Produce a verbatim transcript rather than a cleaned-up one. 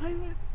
Silas.